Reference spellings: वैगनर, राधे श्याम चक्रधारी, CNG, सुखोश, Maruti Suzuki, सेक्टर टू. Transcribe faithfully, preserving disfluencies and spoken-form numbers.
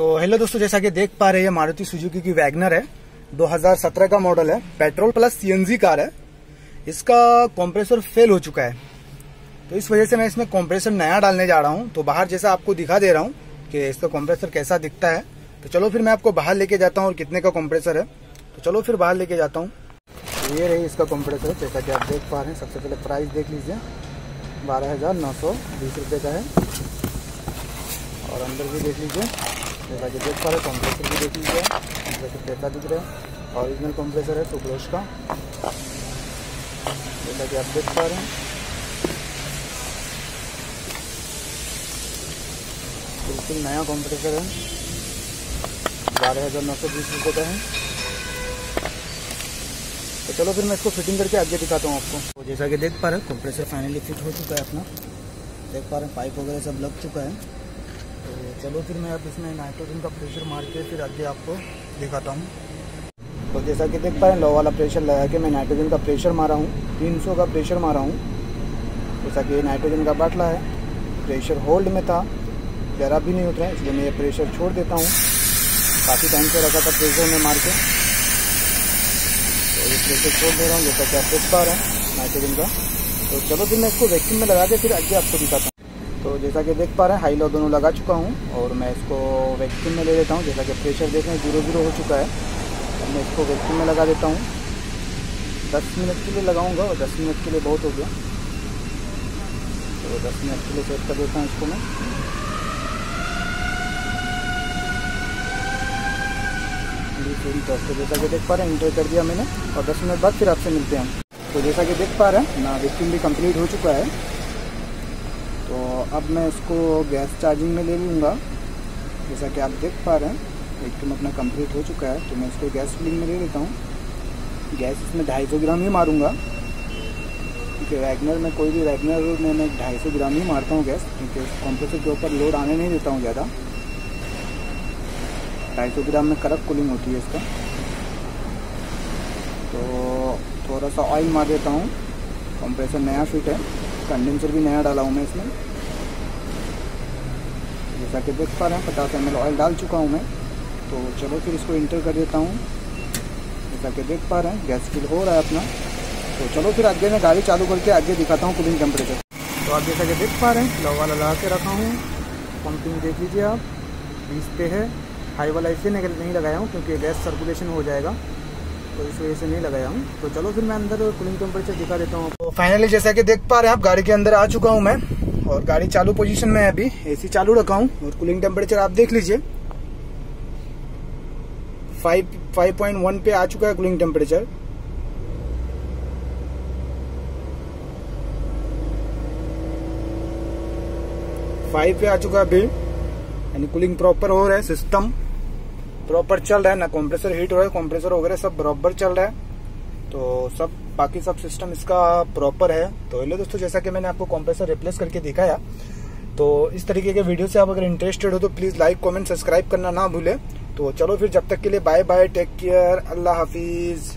तो हेलो दोस्तों, जैसा कि देख पा रहे हैं मारुति सुजुकी की वैगनर है, दो हज़ार सत्रह का मॉडल है, पेट्रोल प्लस सीएनजी कार है। इसका कंप्रेसर फेल हो चुका है, तो इस वजह से मैं इसमें कंप्रेसर नया डालने जा रहा हूँ। तो बाहर जैसा आपको दिखा दे रहा हूँ कि इसका कंप्रेसर कैसा दिखता है, तो चलो फिर मैं आपको बाहर लेके जाता हूँ और कितने का कंप्रेसर है, तो चलो फिर बाहर लेके जाता हूँ। ये रही इसका कंप्रेसर, जैसा कि आप देख पा रहे हैं। सबसे पहले प्राइस देख लीजिए, बारह हज़ार नौ सौ बीस रुपये का है। और अंदर भी देख लीजिए, जैसा कि देख पा रहे कंप्रेसर भी देख लीजिए, कंप्रेसर कैसा दिख रहा है। ऑरिजिनल कंप्रेसर है सुखोश का, जैसा कि आप देख पा रहे हैं। बिल्कुल नया कंप्रेसर है, बारह हज़ार नौ सौ बीस रुपये का है। तो चलो फिर मैं इसको फिटिंग करके आगे दिखाता हूँ आपको। तो जैसा कि देख पा रहे हैं, कंप्रेसर फाइनली फिट हो चुका है अपना, देख पा रहे हैं पाइप वगैरह सब लग चुका है। तो चलो फिर मैं अब इसमें नाइट्रोजन का प्रेशर मार के फिर आगे आपको दिखाता हूँ। तो जैसा कि देख पा रहे हैं, लो वाला प्रेशर लगा के मैं नाइट्रोजन का प्रेशर मारा हूँ, तीन सौ का प्रेशर मारा हूँ। जैसा कि नाइट्रोजन का बाटला है, प्रेशर होल्ड में था, जरा भी नहीं उतरा, इसलिए मैं ये प्रेशर छोड़ देता हूँ। काफ़ी टाइम से रखा था प्रेशर में मार के, तो ये प्रेशर छोड़ दे रहा हूँ, जैसा कि आप देख पा रहे हैं नाइट्रोजन का। तो चलो फिर मैं इसको वैक्यूम में लगा के फिर आगे आपको दिखाता हूँ। तो जैसा कि देख पा रहे हैं, हाई लो दोनों लगा चुका हूँ और मैं इसको वैक्यूम में ले लेता हूँ। जैसा कि प्रेशर देख रहे हैं जीरो जीरो हो चुका है, तो मैं इसको वैक्यूम में लगा देता हूँ। दस मिनट के लिए लगाऊँगा और दस मिनट के लिए बहुत हो गया, तो दस मिनट के लिए सेट कर देता हूँ इसको मैं। तो जैसा कि देख पा रहे हैं, इंटर कर दिया मैंने और दस मिनट बाद फिर आपसे मिलते हैं। तो जैसा कि देख पा रहे हैं ना, वैक्यूम भी कंप्लीट हो चुका है। तो अब मैं इसको गैस चार्जिंग में ले लूँगा। जैसा कि आप देख पा रहे हैं, वैक्यूम अपना कंप्लीट हो चुका है, तो मैं इसको गैस फिलिंग में ले लेता हूँ। गैस इसमें ढाई सौ ग्राम ही मारूँगा, क्योंकि वैगनर में कोई भी वैगनर में मैं ढाई सौ ग्राम ही मारता हूँ गैस, क्योंकि कंप्रेसर के ऊपर लोड आने नहीं देता हूँ ज़्यादा। ढाई सौ ग्राम में कड़क कूलिंग होती है इसका। तो थोड़ा सा ऑयल मार देता हूँ, कंप्रेसर नया फिट है, कंडेंसर भी नया डाला हूँ मैं इसमें। जैसा कि देख पा रहे हैं, पचास एम एल ऑयल डाल चुका हूँ मैं। तो चलो फिर इसको इंटर कर देता हूँ। जैसा कि देख पा रहे हैं, गैस फिल हो रहा है अपना। तो चलो फिर आगे मैं गाड़ी चालू करके आगे दिखाता हूँ कूलिंग टेम्परेचर। तो आप जैसा कि देख पा रहे हैं, लौ वाला लगा के रखा हूँ, पंपिंग देख लीजिए आप बीस पे है। हाई वाला इसलिए नहीं लगाया हूँ क्योंकि गैस सर्कुलेशन हो जाएगा, तो इस वजह से नहीं लगाया हूँ। तो चलो फिर मैं अंदर कूलिंग टेम्परेचर दिखा देता हूँ। तो फाइनली जैसा कि देख पा रहे हैं आप, गाड़ी के अंदर आ चुका हूँ मैं और गाड़ी चालू पोजीशन में है, अभी एसी चालू रखा हूँ और कूलिंग टेम्परेचर आप देख लीजिए फाइव फाइव पॉइंट वन पे आ चुका है कूलिंग टेम्परेचर। फाइव पे आ चुका है अभी, यानी कूलिंग प्रॉपर हो रहा है, सिस्टम प्रॉपर चल रहा है, ना कंप्रेसर हीट हो रहा है, कंप्रेसर वगैरह सब बराबर चल रहा है। तो सब बाकी सब सिस्टम इसका प्रॉपर है। तो हेलो दोस्तों, जैसा कि मैंने आपको कंप्रेसर रिप्लेस करके दिखाया, तो इस तरीके के वीडियो से आप अगर इंटरेस्टेड हो तो प्लीज़ लाइक कमेंट सब्सक्राइब करना ना भूले। तो चलो फिर, जब तक के लिए बाय बाय, टेक केयर, अल्लाह हाफिज।